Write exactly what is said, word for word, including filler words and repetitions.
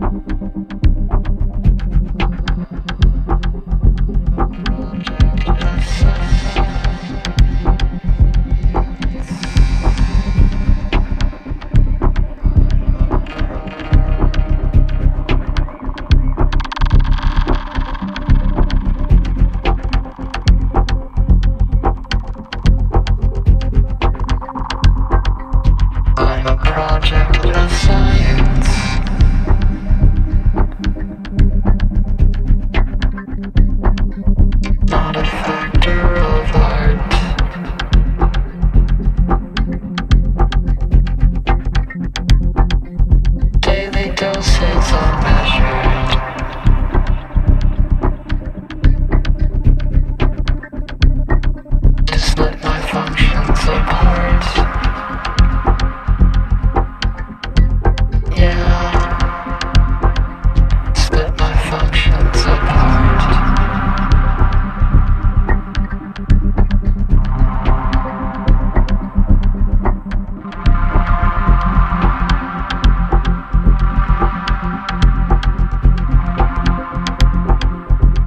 It's all